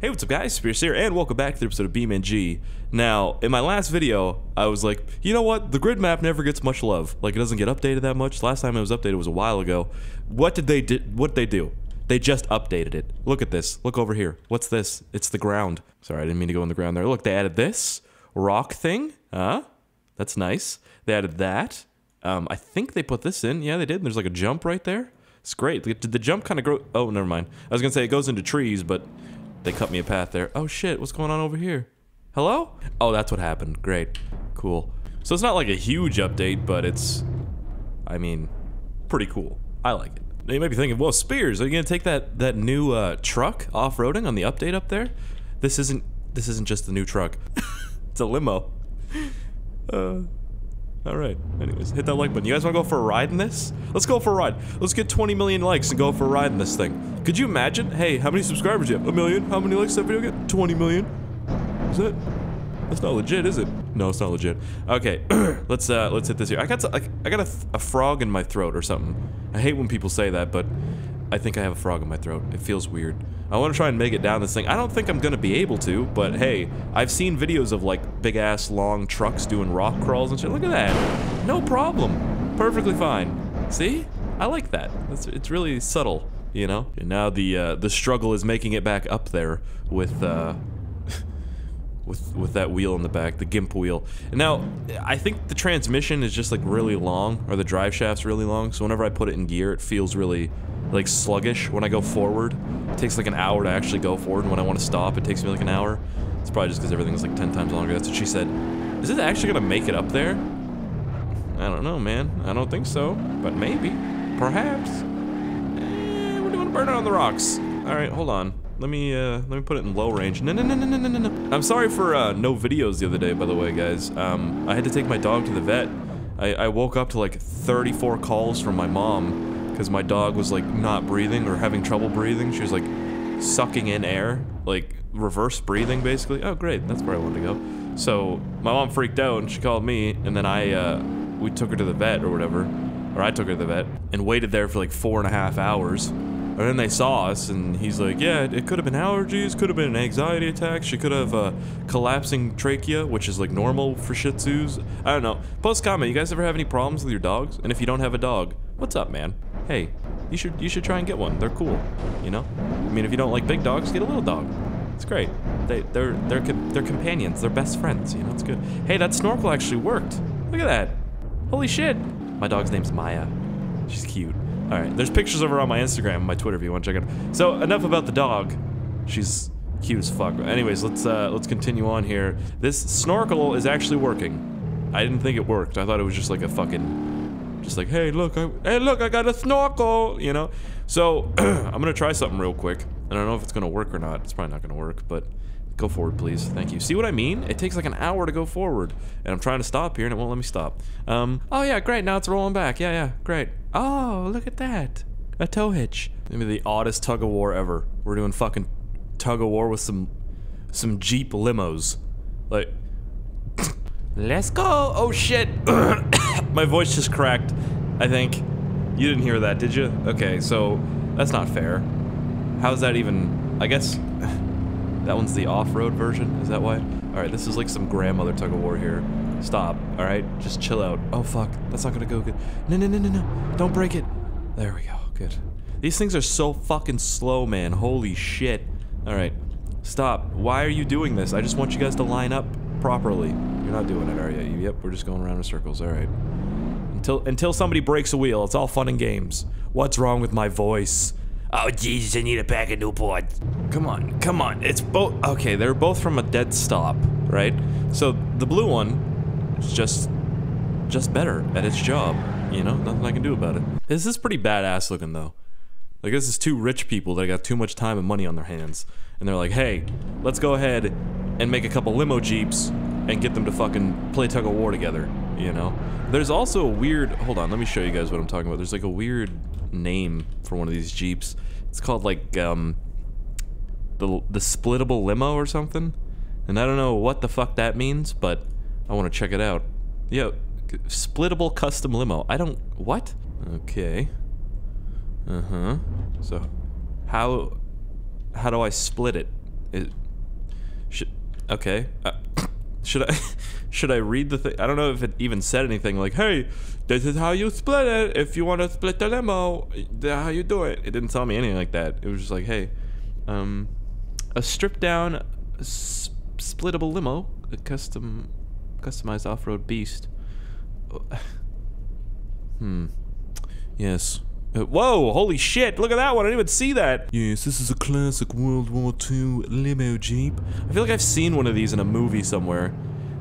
Hey, what's up guys, Spears here, and welcome back to the episode of BeamNG. Now, in my last video, I was like, you know what, the grid map never gets much love. Like, it doesn't get updated that much. Last time it was updated was a while ago. What did they do? They just updated it. Look at this. Look over here. What's this? It's the ground. Sorry, I didn't mean to go in the ground there. Look, they added this rock thing. Huh? That's nice. They added that. I think they put this in. Yeah, they did. There's like a jump right there. It's great. Did the jump kind of grow? Oh, never mind. I was gonna say it goes into trees, but they cut me a path there. Oh shit, what's going on over here? Hello? Oh, that's what happened. Great. Cool. So it's not like a huge update, but it's, I mean, pretty cool. I like it. Now you might be thinking, well, Spears, are you gonna take that new truck off-roading on the update up there? This isn't just the new truck. It's a limo. Alright, anyways, hit that like button. You guys wanna go for a ride in this? Let's go for a ride. Let's get 20 million likes and go for a ride in this thing. Could you imagine? Hey, how many subscribers do you have? 1 million? How many likes did that video get? 20 million? Is it? That's not legit, is it? No, it's not legit. Okay, let's hit this here. I got a frog in my throat or something. I hate when people say that, but I think I have a frog in my throat. It feels weird. I wanna try and make it down this thing. I don't think I'm gonna be able to, but hey, I've seen videos of like big ass long trucks doing rock crawls and shit. Look at that. No problem. Perfectly fine. See? I like that. It's really subtle, you know? And now the struggle is making it back up there with with that wheel in the back, the gimp wheel. Now, I think the transmission is just like really long, or the drive shaft's really long, so whenever I put it in gear, it feels really like sluggish when I go forward. It takes like an hour to actually go forward, and when I want to stop, it takes me like an hour. It's probably just because everything's like 10 times longer. That's what she said. Is it actually gonna make it up there? I don't know, man. I don't think so, but maybe, perhaps. We're doing a burnout on the rocks. All right, hold on. Let me put it in low range. No. I'm sorry for no videos the other day, by the way, guys. I had to take my dog to the vet. I woke up to like 34 calls from my mom, because my dog was like not breathing or having trouble breathing. She was like sucking in air, like reverse breathing basically. Oh great, that's where I wanted to go. So my mom freaked out and she called me, and then we took her to the vet or whatever, or I took her to the vet and waited there for like 4.5 hours. And then they saw us, and he's like, yeah, it could have been allergies, could have been an anxiety attack, she could have collapsing trachea, which is like normal for Shih Tzus. I don't know. Post comment, you guys ever have any problems with your dogs? And if you don't have a dog, what's up, man? Hey, you should try and get one. They're cool, you know? I mean, if you don't like big dogs, get a little dog. It's great. They're companions. They're best friends, you know? It's good. Hey, that snorkel actually worked. Look at that. Holy shit. My dog's name's Maya. She's cute. All right, there's pictures of her on my Instagram, my Twitter if you want to check it out. So enough about the dog. She's cute as fuck. Anyways, let's continue on here. This snorkel is actually working. I didn't think it worked. I thought it was just like a fucking, just like, hey look, I got a snorkel, you know? So I'm gonna try something real quick. I don't know if it's gonna work or not. It's probably not gonna work, but go forward, please. Thank you. See what I mean? It takes like an hour to go forward, and I'm trying to stop here, and it won't let me stop. Oh yeah, great. Now it's rolling back. Yeah, great. Oh, look at that. A tow hitch. Maybe the oddest tug of war ever. We're doing fucking tug of war with some Jeep limos. Like, let's go. Oh shit. My voice just cracked, I think. You didn't hear that, did you? Okay, so that's not fair. How's that even, I guess? That one's the off-road version, is that why? Alright, this is like some grandmother tug-of-war here. Stop, alright? Just chill out. Oh fuck, that's not gonna go good. No, don't break it. There we go, good. These things are so fucking slow, man, holy shit. Alright, stop. Why are you doing this? I just want you guys to line up properly. You're not doing it, are you? Yep, we're just going around in circles, alright. Until somebody breaks a wheel, it's all fun and games. What's wrong with my voice? Oh Jesus, I need a pack of Newports. Come on, it's both. Okay, they're both from a dead stop, right? So the blue one is just better at its job, you know? Nothing I can do about it. This is pretty badass looking though. Like, this is two rich people that got too much time and money on their hands, and they're like, hey, let's go ahead and make a couple limo jeeps and get them to fucking play tug of war together, you know? There's also a weird, hold on, let me show you guys what I'm talking about. There's like a weird name for one of these Jeeps. It's called like the splittable limo or something, and I don't know what the fuck that means, but I want to check it out. Yo, splittable custom limo. I don't, what? Okay. So how do I split it? Okay. Should I read the thing? I don't know if it even said anything like, hey, this is how you split it. If you want to split the limo, how you do it. It didn't tell me anything like that. It was just like, hey, a stripped down splittable limo, a customized off-road beast. Yes. Whoa, holy shit, look at that one, I didn't even see that! Yes, this is a classic World War II limo jeep. I feel like I've seen one of these in a movie somewhere.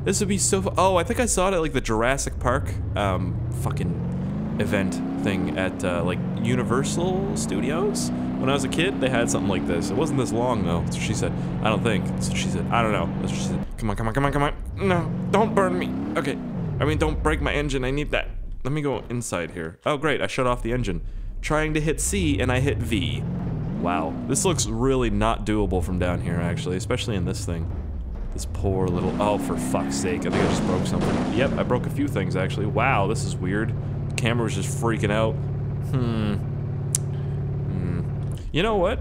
This would be so oh, I think I saw it at, like, the Jurassic Park, fucking event thing at, like, Universal Studios? When I was a kid, they had something like this. It wasn't this long, though, that's what she said. I don't think, that's what she said. I don't know, that's what she said. Come on, come on, come on, come on! No, don't burn me! Okay, I mean, don't break my engine, I need that. Let me go inside here. Oh, great, I shut off the engine. Trying to hit C, and I hit V. Wow. This looks really not doable from down here, actually, especially in this thing. This poor little... Oh, for fuck's sake, I think I just broke something. Yep, I broke a few things, actually. Wow, this is weird. The camera was just freaking out. You know what?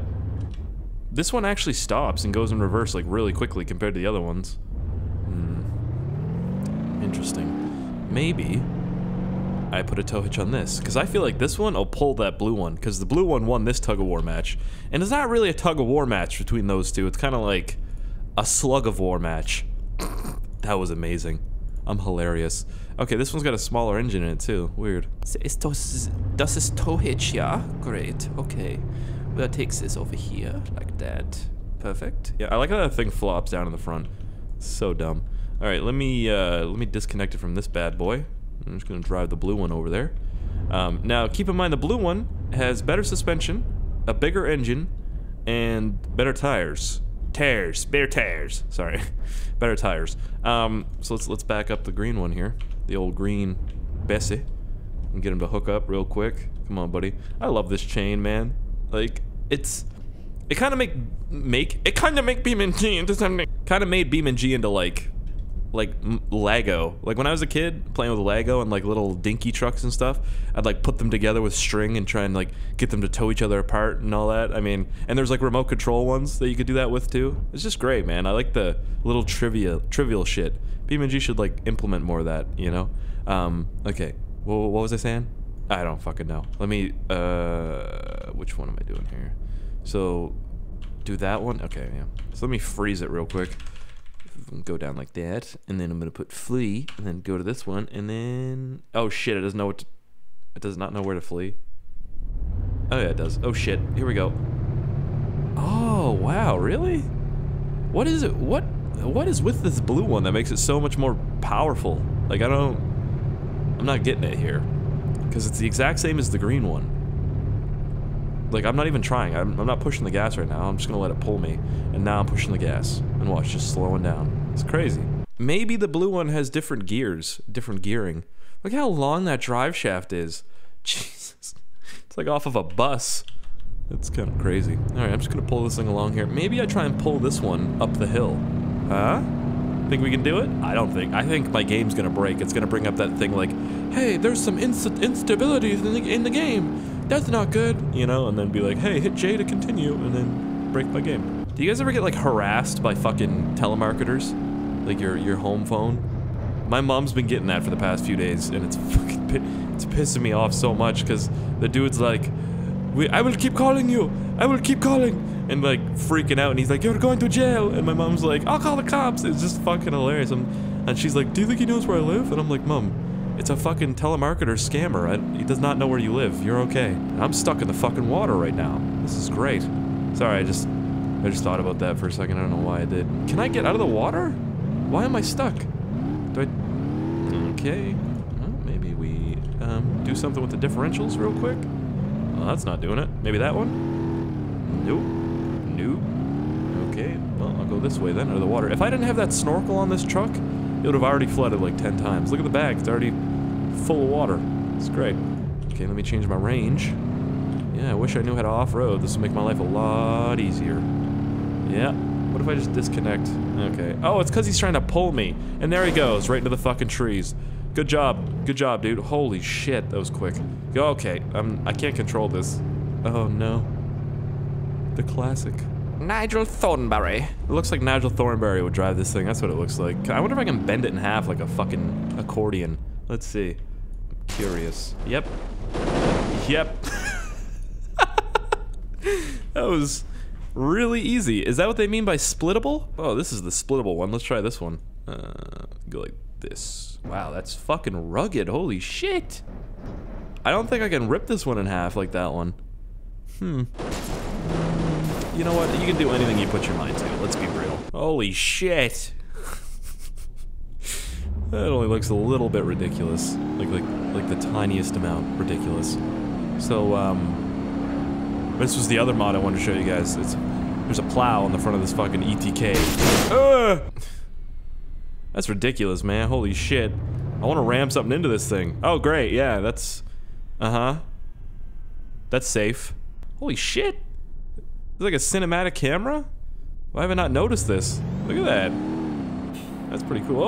This one actually stops and goes in reverse, like, really quickly compared to the other ones. Interesting. Maybe... I put a tow hitch on this, because I feel like this one will pull that blue one, because the blue one won this tug-of-war match. And it's not really a tug-of-war match between those two, it's kind of like a slug-of-war match. That was amazing. I'm hilarious. Okay, this one's got a smaller engine in it, too. Weird. Das ist tow hitch, yeah? Great, okay. We'll take this over here, like that. Perfect. Yeah, I like how that thing flops down in the front. So dumb. Alright, let me disconnect it from this bad boy. I'm just gonna drive the blue one over there. Now, keep in mind the blue one has better suspension, a bigger engine, and better tires. Sorry, better tires. So let's back up the green one here, the old green Bessie, and get him to hook up real quick. Come on, buddy. I love this chain, man. Like it kind of made BeamNG into something. Kind of made BeamNG into like Lego. Like when I was a kid playing with Lego and like little dinky trucks and stuff, I'd like put them together with string and try and like get them to tow each other apart and all that. I mean, and there's like remote control ones that you could do that with too. It's just great, man. I like the little trivial shit. BeamNG should like implement more of that, you know? Okay. Well, what was I saying? I don't fucking know. Let me, which one am I doing here? So, do that one? Okay, yeah. So let me freeze it real quick. Go down like that, and then I'm gonna put flee, and then go to this one, and then oh shit, it doesn't know what to... It does not know where to flee. Oh yeah, it does. Oh shit, here we go. Oh wow, really? What is it? What is with this blue one that makes it so much more powerful? Like I'm not getting it here, because it's the exact same as the green one. Like, I'm not even trying. I'm not pushing the gas right now. I'm just gonna let it pull me. And now I'm pushing the gas. And watch, just slowing down. It's crazy. Maybe the blue one has different gears. Different gearing. Look how long that drive shaft is. Jesus. It's like off of a bus. It's kind of crazy. Alright, I'm just gonna pull this thing along here. Maybe I try and pull this one up the hill. Huh? Think we can do it? I don't think. I think my game's gonna break. It's gonna bring up that thing like, hey, there's some instabilities in the game. That's not good, you know, and then be like, hey, hit J to continue, and then break my game. Do you guys ever get, like, harassed by fucking telemarketers? Like, your home phone? My mom's been getting that for the past few days, and it's fucking it's pissing me off so much, because the dude's like, I will keep calling you! I will keep calling! And, like, freaking out, and he's like, you're going to jail! And my mom's like, I'll call the cops! It's just fucking hilarious, and she's like, do you think he knows where I live? And I'm like, Mom, it's a fucking telemarketer scammer. He does not know where you live. You're okay. I'm stuck in the fucking water right now. This is great. Sorry, I just thought about that for a second. I don't know why I did. Can I get out of the water? Why am I stuck? Okay. Well, maybe we do something with the differentials real quick. Well, that's not doing it. Maybe that one? Nope. Nope. Okay. Well, I'll go this way then, out of the water. If I didn't have that snorkel on this truck, it would have already flooded like 10 times. Look at the bag, it's already full of water. It's great. Okay, let me change my range. Yeah, I wish I knew how to off-road. This will make my life a lot easier. Yeah, what if I just disconnect? Okay. Oh, it's because he's trying to pull me. And there he goes, right into the fucking trees. Good job, dude. Holy shit, that was quick. Okay, I can't control this. Oh no. The classic Nigel Thornberry. It looks like Nigel Thornberry would drive this thing. That's what it looks like. I wonder if I can bend it in half like a fucking accordion. Let's see. I'm curious. Yep. Yep. That was really easy. Is that what they mean by splittable? Oh, this is the splittable one. Let's try this one. Go like this. Wow, that's fucking rugged. Holy shit. I don't think I can rip this one in half like that one. Hmm. You know what? You can do anything you put your mind to. Let's be real. Holy shit. That only looks a little bit ridiculous. Like the tiniest amount ridiculous. So, this was the other mod I wanted to show you guys. There's a plow on the front of this fucking ETK. That's ridiculous, man. Holy shit. I want to ram something into this thing. Oh, great. Yeah, that's... uh-huh. That's safe. Holy shit. It's like a cinematic camera? Why have I not noticed this? Look at that. That's pretty cool.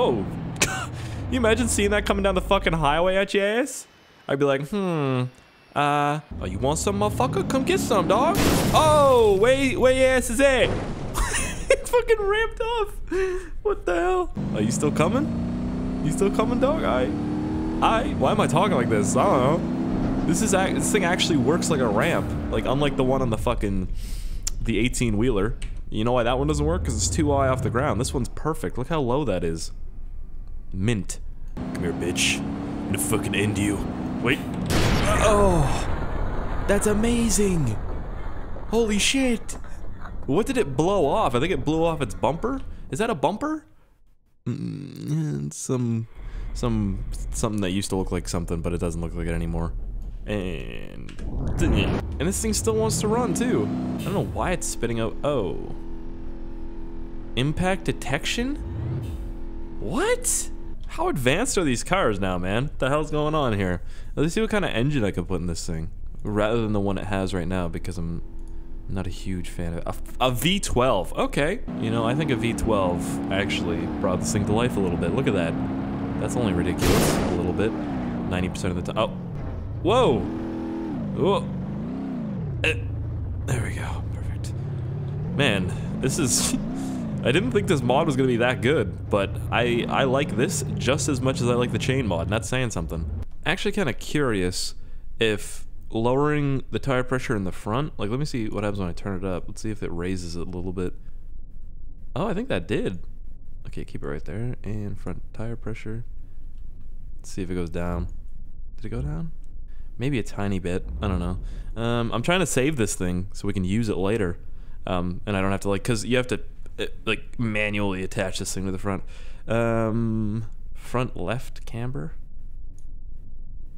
Oh. You imagine seeing that coming down the fucking highway at your ass? I'd be like, oh, you want some, motherfucker? Come get some, dog. Oh, where your ass is at? It fucking ramped off. What the hell? Are you still coming? You still coming, dog? Why am I talking like this? I don't know. This thing actually works like a ramp. Like, unlike the one on the fucking... the 18-wheeler. You know why that one doesn't work? Because it's too high off the ground. This one's perfect. Look how low that is. Mint. Come here, bitch. I'm gonna fucking end you. Wait. Oh, that's amazing. Holy shit. What did it blow off? I think it blew off its bumper. Is that a bumper? It's something that used to look like something, but it doesn't look like it anymore. And this thing still wants to run too. I don't know why it's spitting out. Oh, impact detection? What? How advanced are these cars now, man? What the hell's going on here? Let's see what kind of engine I can put in this thing, rather than the one it has right now, because I'm not a huge fan of it. A V12. Okay. You know, I think a V12 actually brought this thing to life a little bit. Look at that. That's only ridiculous a little bit. 90% of the time. Oh. Whoa! Whoa! There we go. Perfect. Man, this is... I didn't think this mod was gonna be that good, but I like this just as much as I like the chain mod, and that's saying something. Actually kinda curious if lowering the tire pressure in the front... Like, let me see what happens when I turn it up. Let's see if it raises it a little bit. Oh, I think that did. Okay, keep it right there. And front tire pressure. Let's see if it goes down. Did it go down? Maybe a tiny bit. I don't know. I'm trying to save this thing so we can use it later. And I don't have to, like, because you have to, like, manually attach this thing to the front. Front left camber?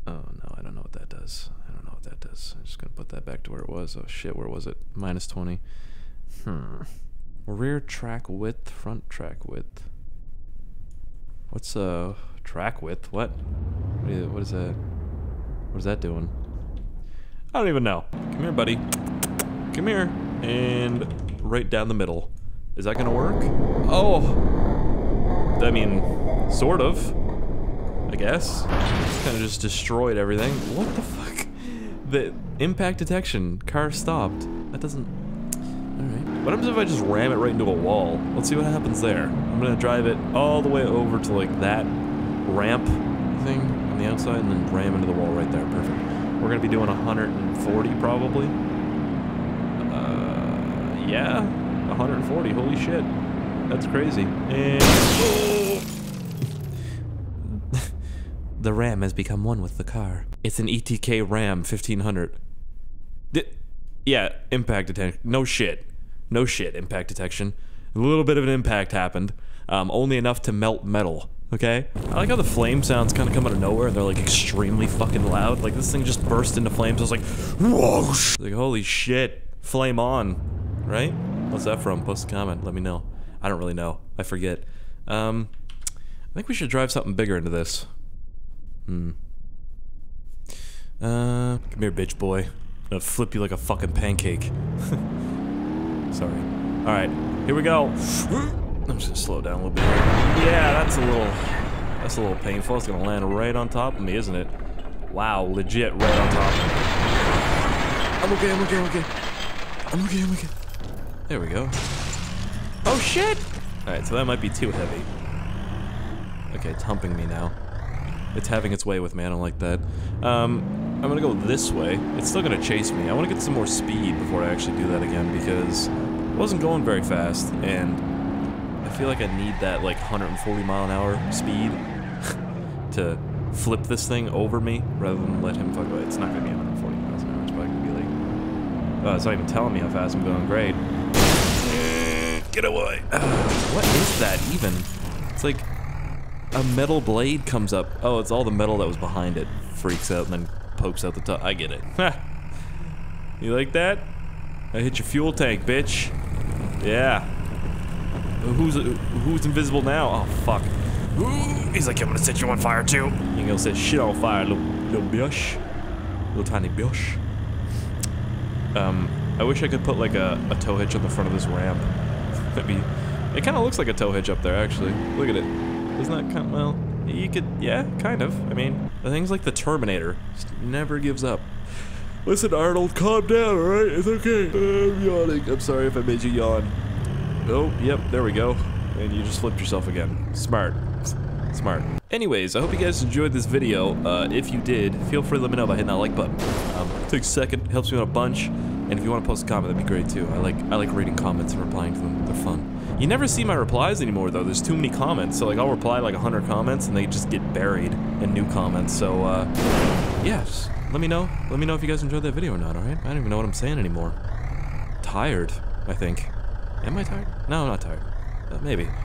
Oh, no, I don't know what that does. I don't know what that does. I'm just going to put that back to where it was. Oh, shit, where was it? Minus 20. Rear track width, front track width. What's, track width? What? What is that? What is that doing? I don't even know. Come here, buddy. Come here. And right down the middle. Is that gonna work? Oh! I mean, sort of. I guess. Kind of just destroyed everything. What the fuck? The impact detection. Car stopped. That doesn't... Alright. What happens if I just ram it right into a wall? Let's see what happens there. I'm gonna drive it all the way over to, like, that ramp thing. The outside and then ram into the wall right there. Perfect. We're gonna be doing 140 probably. Yeah, 140. Holy shit, that's crazy. And the ram has become one with the car. It's an ETK ram 1500. Yeah, impact detection. No shit. No shit. Impact detection. A little bit of an impact happened. Only enough to melt metal. Okay? I like how the flame sounds kind of come out of nowhere and they're like extremely fucking loud. Like this thing just burst into flames. I was like, whoosh! Like, holy shit. Flame on. Right? What's that from? Post a comment. Let me know. I don't really know. I forget. I think we should drive something bigger into this. Come here, bitch boy. I'm gonna flip you like a fucking pancake. Sorry. Alright. Here we go. I'm just gonna slow down a little bit. Yeah, that's a little painful. It's gonna land right on top of me, isn't it? Wow, legit, right on top of me. I'm okay, I'm okay, I'm okay. I'm okay, I'm okay. There we go. Oh shit! Alright, so that might be too heavy. Okay, it's humping me now. It's having its way with me, I don't like that. I'm gonna go this way. It's still gonna chase me. I wanna get some more speed before I actually do that again, because it wasn't going very fast, and I feel like I need that, like, 140 mile an hour speed to flip this thing over me, rather than let him fuck away. It's not gonna be 140 miles an hour, it's probably gonna be like... it's not even telling me how fast I'm going, great. Get away! What is that, even? It's like... a metal blade comes up. Oh, it's all the metal that was behind it. Freaks out and then pokes out the top. I get it. You like that? I hit your fuel tank, bitch. Yeah. Who's invisible now? Oh, fuck. Ooh, he's like, I'm gonna set you on fire, too. You gonna set shit on fire, little bish. Little tiny bish. I wish I could put, like, a tow hitch on the front of this ramp. That'd be... It kind of looks like a tow hitch up there, actually. Look at it. Isn't that kind of, well, you could, yeah, kind of. I mean, the thing's like the Terminator. Just never gives up. Listen, Arnold, calm down, alright? It's okay. I'm yawning. I'm sorry if I made you yawn. Oh, yep, there we go. And you just flipped yourself again. Smart. Smart. Anyways, I hope you guys enjoyed this video. If you did, feel free to let me know by hitting that like button. Takes a second, helps me out a bunch. And if you want to post a comment, that'd be great too. I like reading comments and replying to them. They're fun. You never see my replies anymore though. There's too many comments. So like I'll reply like 100 comments and they just get buried in new comments. So yes, let me know. Let me know if you guys enjoyed that video or not, all right? I don't even know what I'm saying anymore. Tired, I think. Am I tired? No, I'm not tired. Maybe.